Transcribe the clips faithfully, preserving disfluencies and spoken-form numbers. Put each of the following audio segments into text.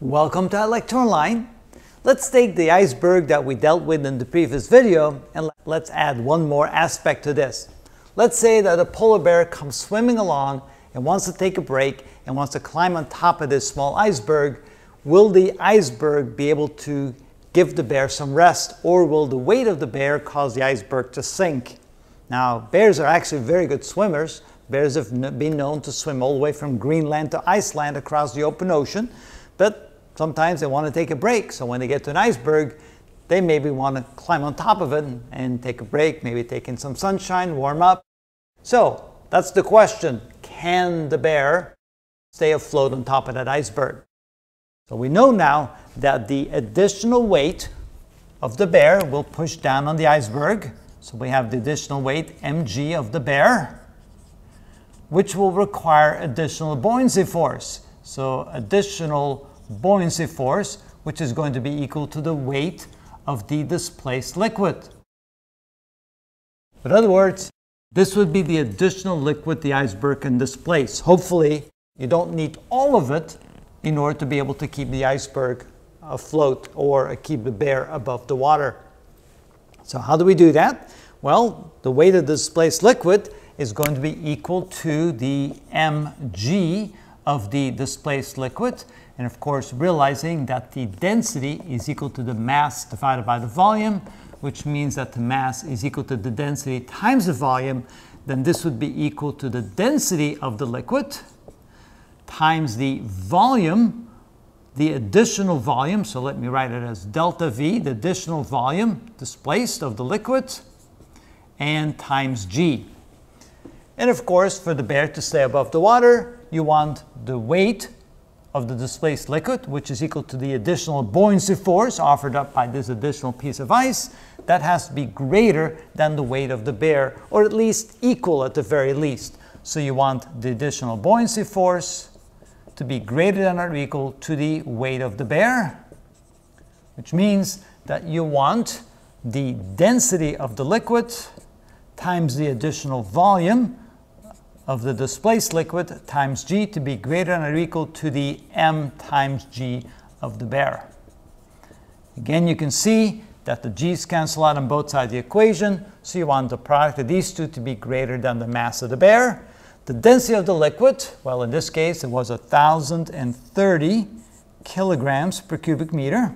Welcome to iLectureOnline. Let's take the iceberg that we dealt with in the previous video and let's add one more aspect to this. Let's say that a polar bear comes swimming along and wants to take a break and wants to climb on top of this small iceberg. Will the iceberg be able to give the bear some rest, or will the weight of the bear cause the iceberg to sink? Now, bears are actually very good swimmers. Bears have been known to swim all the way from Greenland to Iceland across the open ocean, but sometimes they want to take a break, so when they get to an iceberg, they maybe want to climb on top of it and take a break, maybe take in some sunshine, warm up. So that's the question. Can the bear stay afloat on top of that iceberg? So we know now that the additional weight of the bear will push down on the iceberg. So we have the additional weight, mg, of the bear, which will require additional buoyancy force. So additional buoyancy force, which is going to be equal to the weight of the displaced liquid. In other words, this would be the additional liquid the iceberg can displace. Hopefully, you don't need all of it in order to be able to keep the iceberg afloat or keep the bear above the water. So how do we do that? Well, the weight of the displaced liquid is going to be equal to the mg of the displaced liquid, and of course realizing that the density is equal to the mass divided by the volume, which means that the mass is equal to the density times the volume, then this would be equal to the density of the liquid times the volume, the additional volume, so let me write it as delta V, the additional volume displaced of the liquid, and times G. And of course, for the bear to stay above the water, you want the weight of the displaced liquid, which is equal to the additional buoyancy force offered up by this additional piece of ice. That has to be greater than the weight of the bear, or at least equal at the very least. So you want the additional buoyancy force to be greater than or equal to the weight of the bear, which means that you want the density of the liquid times the additional volume of the displaced liquid times G to be greater than or equal to the m times G of the bear. Again, you can see that the G's cancel out on both sides of the equation, so you want the product of these two to be greater than the mass of the bear. The density of the liquid, well, in this case it was one thousand thirty kilograms per cubic meter.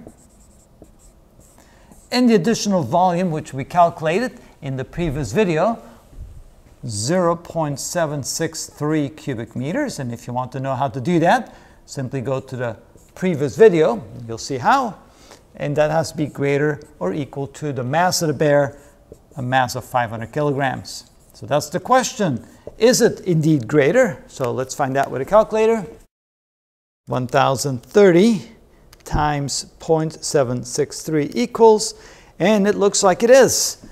And the additional volume, which we calculated in the previous video, zero point seven six three cubic meters. And if you want to know how to do that, simply go to the previous video, you'll see how. And that has to be greater or equal to the mass of the bear, a mass of five hundred kilograms. So that's the question. Is it indeed greater? So let's find out with a calculator. one thousand thirty times zero point seven six three equals, and it looks like it is.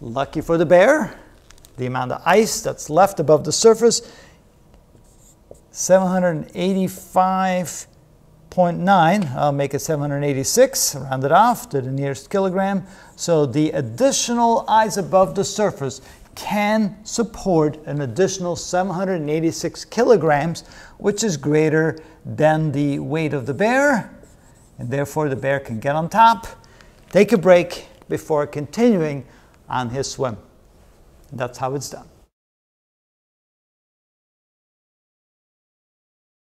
Lucky for the bear, the amount of ice that's left above the surface, seven hundred eighty-five point nine, I'll make it seven hundred eighty-six, round it off to the nearest kilogram. So the additional ice above the surface can support an additional seven hundred eighty-six kilograms, which is greater than the weight of the bear, and therefore the bear can get on top, take a break before continuing on his swim. That's how it's done.